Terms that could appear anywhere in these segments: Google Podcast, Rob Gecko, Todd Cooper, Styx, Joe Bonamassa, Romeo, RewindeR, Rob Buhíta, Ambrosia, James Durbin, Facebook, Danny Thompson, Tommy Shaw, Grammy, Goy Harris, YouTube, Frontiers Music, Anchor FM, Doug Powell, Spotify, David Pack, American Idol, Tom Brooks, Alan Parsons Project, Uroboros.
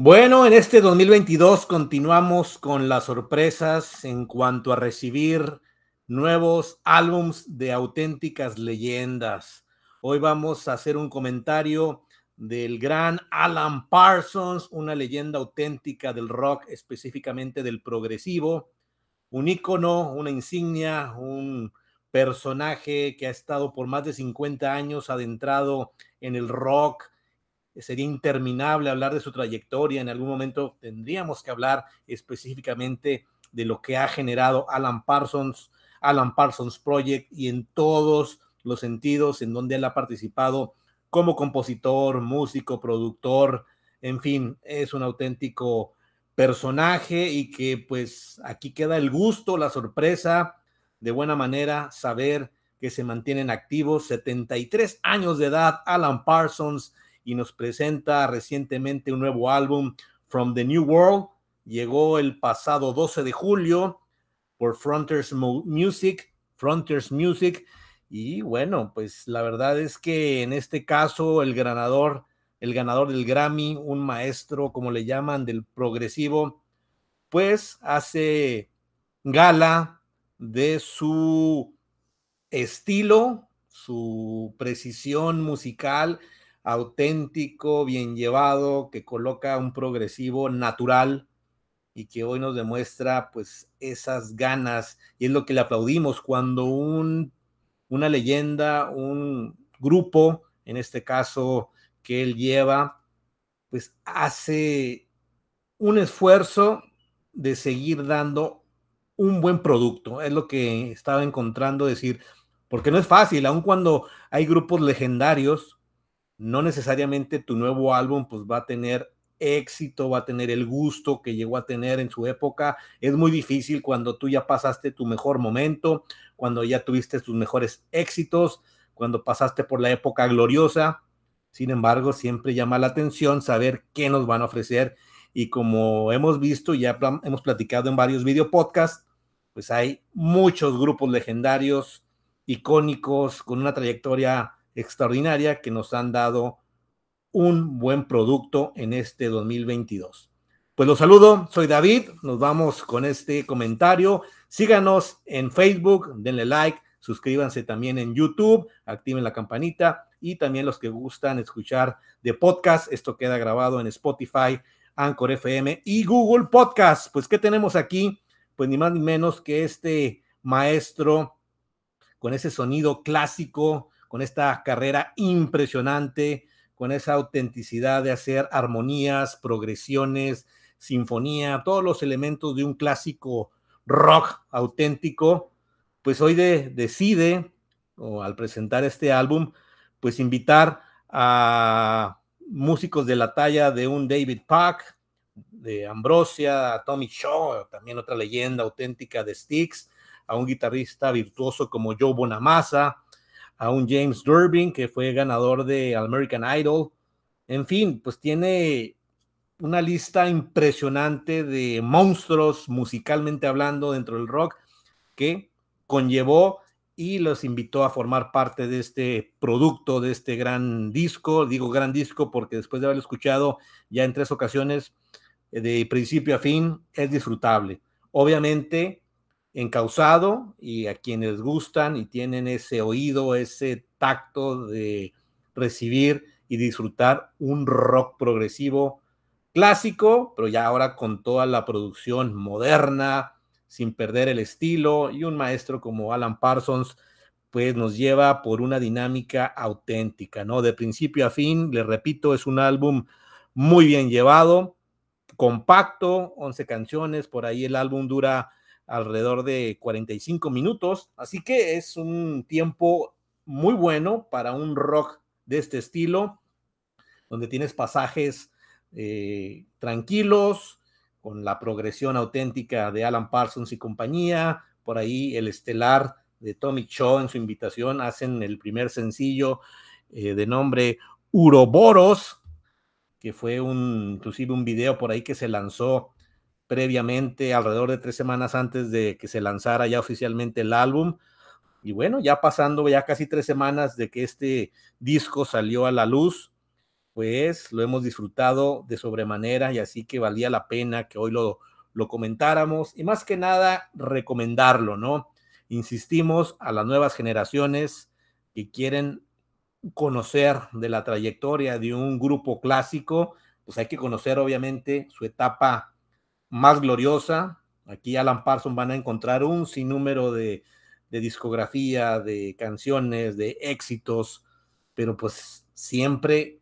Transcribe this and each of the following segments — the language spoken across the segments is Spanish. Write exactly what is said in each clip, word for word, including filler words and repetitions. Bueno, en este dos mil veintidós continuamos con las sorpresas en cuanto a recibir nuevos álbums de auténticas leyendas. Hoy vamos a hacer un comentario del gran Alan Parsons, una leyenda auténtica del rock, específicamente del progresivo, un ícono, una insignia, un personaje que ha estado por más de cincuenta años adentrado en el rock. Sería interminable hablar de su trayectoria. En algún momento tendríamos que hablar específicamente de lo que ha generado Alan Parsons, Alan Parsons Project, y en todos los sentidos en donde él ha participado como compositor, músico, productor, en fin, es un auténtico personaje y que pues aquí queda el gusto, la sorpresa, de buena manera saber que se mantienen activos. setenta y tres años de edad, Alan Parsons, y nos presenta recientemente un nuevo álbum, From the New World. Llegó el pasado doce de julio por Frontiers Music, Frontiers Music, y bueno, pues la verdad es que en este caso el ganador, el ganador del Grammy, un maestro, como le llaman, del progresivo, pues hace gala de su estilo, su precisión musical, auténtico, bien llevado, que coloca un progresivo natural y que hoy nos demuestra pues esas ganas, y es lo que le aplaudimos cuando un, una leyenda, un grupo, en este caso que él lleva, pues hace un esfuerzo de seguir dando un buen producto. Es lo que estaba encontrando decir, porque no es fácil, aun cuando hay grupos legendarios, no necesariamente tu nuevo álbum pues va a tener éxito, va a tener el gusto que llegó a tener en su época. Es muy difícil cuando tú ya pasaste tu mejor momento, cuando ya tuviste tus mejores éxitos, cuando pasaste por la época gloriosa. Sin embargo, siempre llama la atención saber qué nos van a ofrecer, y como hemos visto, ya pl- hemos platicado en varios videopodcasts, pues hay muchos grupos legendarios, icónicos, con una trayectoria extraordinaria, que nos han dado un buen producto en este dos mil veintidós. Pues los saludo, soy David, nos vamos con este comentario. Síganos en Facebook, denle like, suscríbanse también en YouTube, activen la campanita, y también los que gustan escuchar de podcast, esto queda grabado en Spotify, Anchor F M y Google Podcast. Pues ¿qué tenemos aquí? Pues ni más ni menos que este maestro con ese sonido clásico, con esta carrera impresionante, con esa autenticidad de hacer armonías, progresiones, sinfonía, todos los elementos de un clásico rock auténtico, pues hoy de, decide, o al presentar este álbum, pues invitar a músicos de la talla de un David Pack, de Ambrosia, a Tommy Shaw, también otra leyenda auténtica de Styx, a un guitarrista virtuoso como Joe Bonamassa, a un James Durbin, que fue ganador de American Idol. En fin, pues tiene una lista impresionante de monstruos, musicalmente hablando, dentro del rock, que conllevó y los invitó a formar parte de este producto, de este gran disco. Digo gran disco porque después de haberlo escuchado ya en tres ocasiones, de principio a fin, es disfrutable. Obviamente, encauzado, y a quienes gustan y tienen ese oído, ese tacto de recibir y disfrutar un rock progresivo clásico, pero ya ahora con toda la producción moderna, sin perder el estilo, y un maestro como Alan Parsons pues nos lleva por una dinámica auténtica, ¿no? De principio a fin, les repito, es un álbum muy bien llevado, compacto, once canciones, por ahí el álbum dura alrededor de cuarenta y cinco minutos, así que es un tiempo muy bueno para un rock de este estilo, donde tienes pasajes eh, tranquilos, con la progresión auténtica de Alan Parsons y compañía, por ahí el estelar de Tommy Shaw en su invitación, hacen el primer sencillo eh, de nombre Uroboros, que fue un, inclusive un video por ahí que se lanzó previamente, alrededor de tres semanas antes de que se lanzara ya oficialmente el álbum. Y bueno, ya pasando ya casi tres semanas de que este disco salió a la luz, pues lo hemos disfrutado de sobremanera, y así que valía la pena que hoy lo, lo comentáramos y más que nada recomendarlo, ¿no? Insistimos a las nuevas generaciones que quieren conocer de la trayectoria de un grupo clásico, pues hay que conocer obviamente su etapa más gloriosa. Aquí Alan Parsons van a encontrar un sinnúmero de, de discografía, de canciones, de éxitos, pero pues siempre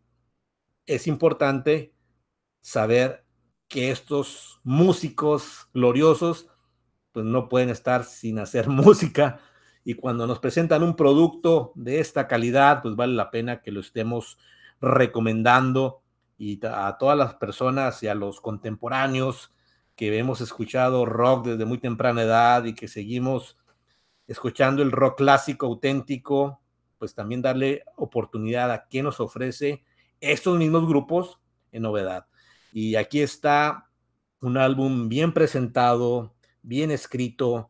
es importante saber que estos músicos gloriosos pues no pueden estar sin hacer música, y cuando nos presentan un producto de esta calidad, pues vale la pena que lo estemos recomendando, y a todas las personas y a los contemporáneos que hemos escuchado rock desde muy temprana edad y que seguimos escuchando el rock clásico auténtico, pues también darle oportunidad a quien nos ofrece estos mismos grupos en novedad. Y aquí está un álbum bien presentado, bien escrito,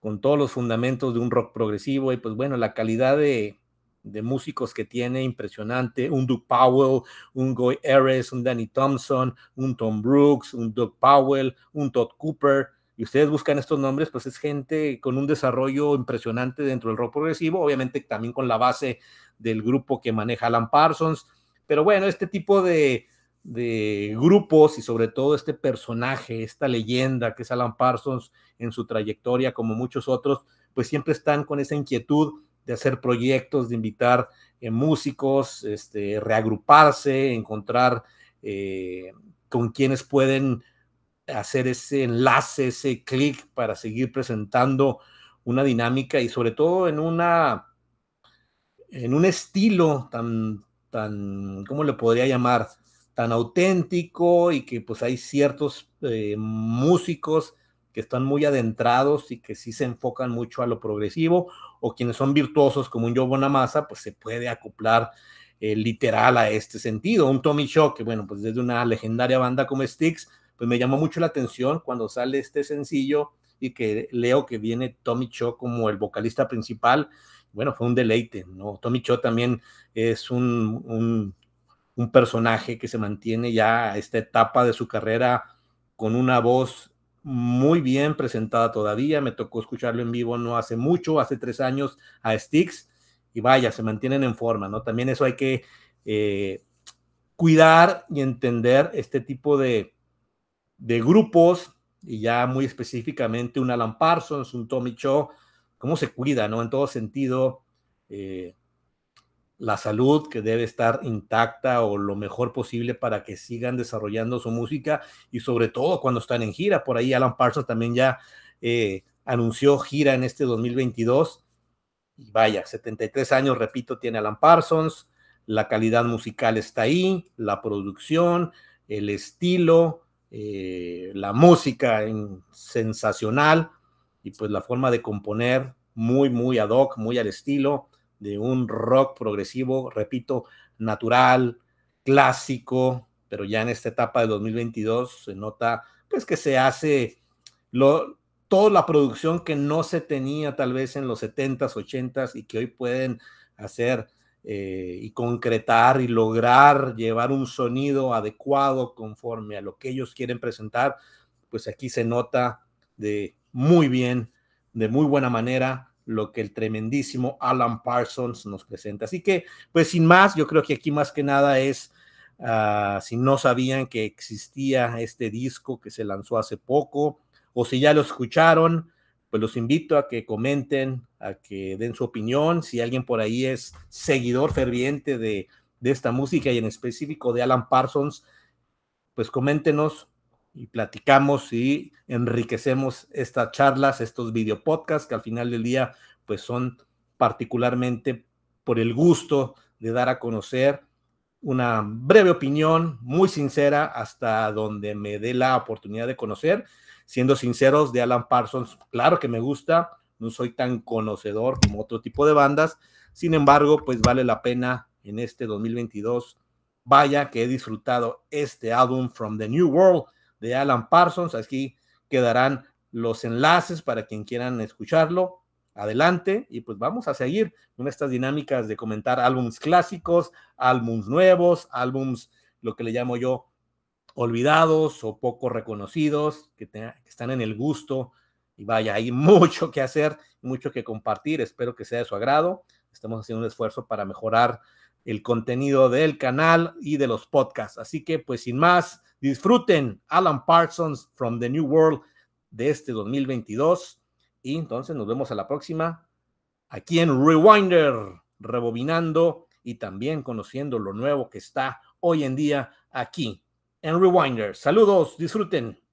con todos los fundamentos de un rock progresivo, y pues bueno, la calidad de, de músicos que tiene, impresionante. Un Doug Powell, un Goy Harris, un Danny Thompson, un Tom Brooks, un Doug Powell, un Todd Cooper, y ustedes buscan estos nombres, pues es gente con un desarrollo impresionante dentro del rock progresivo, obviamente también con la base del grupo que maneja Alan Parsons, pero bueno, este tipo de, de grupos y sobre todo este personaje, esta leyenda que es Alan Parsons en su trayectoria, como muchos otros, pues siempre están con esa inquietud de hacer proyectos, de invitar eh, músicos, este, reagruparse, encontrar eh, con quienes pueden hacer ese enlace, ese clic para seguir presentando una dinámica y sobre todo en una en un estilo tan, tan, ¿cómo le podría llamar? Tan auténtico, y que pues hay ciertos eh, músicos que están muy adentrados y que sí se enfocan mucho a lo progresivo, o quienes son virtuosos como un Joe Bonamassa, pues se puede acoplar eh, literal a este sentido. Un Tommy Shaw, que bueno, pues desde una legendaria banda como Styx, pues me llamó mucho la atención cuando sale este sencillo y que leo que viene Tommy Shaw como el vocalista principal. Bueno, fue un deleite, ¿no? Tommy Shaw también es un... un un personaje que se mantiene ya a esta etapa de su carrera con una voz muy bien presentada todavía. Me tocó escucharlo en vivo no hace mucho, hace tres años, a Styx, y vaya, se mantienen en forma, ¿no? También eso hay que eh, cuidar y entender este tipo de, de grupos, y ya muy específicamente un Alan Parsons, un Tommy Shaw, cómo se cuida, ¿no? En todo sentido, eh, la salud que debe estar intacta o lo mejor posible para que sigan desarrollando su música, y sobre todo cuando están en gira. Por ahí Alan Parsons también ya eh, anunció gira en este dos mil veintidós, y vaya, setenta y tres años, repito, tiene Alan Parsons. La calidad musical está ahí, la producción, el estilo, eh, la música en, sensacional, y pues la forma de componer muy, muy ad hoc, muy al estilo de un rock progresivo, repito, natural, clásico, pero ya en esta etapa de dos mil veintidós se nota pues que se hace lo, toda la producción que no se tenía tal vez en los setentas, ochentas, y que hoy pueden hacer eh, y concretar y lograr llevar un sonido adecuado conforme a lo que ellos quieren presentar. Pues aquí se nota de muy bien, de muy buena manera, lo que el tremendísimo Alan Parsons nos presenta. Así que, pues sin más, yo creo que aquí más que nada es, uh, si no sabían que existía este disco que se lanzó hace poco, o si ya lo escucharon, pues los invito a que comenten, a que den su opinión. Si alguien por ahí es seguidor ferviente de, de esta música, y en específico de Alan Parsons, pues coméntenos y platicamos y enriquecemos estas charlas, estos videopodcasts, que al final del día pues son particularmente por el gusto de dar a conocer una breve opinión muy sincera hasta donde me dé la oportunidad de conocer. Siendo sinceros, de Alan Parsons, claro que me gusta, no soy tan conocedor como otro tipo de bandas, sin embargo, pues vale la pena en este dos mil veintidós. Vaya que he disfrutado este álbum From the New World de Alan Parsons. Aquí quedarán los enlaces para quien quieran escucharlo. adelante y pues vamos a seguir con estas dinámicas de comentar álbumes clásicos, álbumes nuevos, álbumes, lo que le llamo yo, olvidados o poco reconocidos, que, te, que están en el gusto. Y vaya, hay mucho que hacer, mucho que compartir. Espero que sea de su agrado. Estamos haciendo un esfuerzo para mejorar el contenido del canal y de los podcasts. Así que, pues, sin más, disfruten Alan Parsons From the New World de este dos mil veintidós. Y entonces nos vemos a la próxima aquí en Rewinder, rebobinando y también conociendo lo nuevo que está hoy en día aquí en Rewinder. Saludos, disfruten.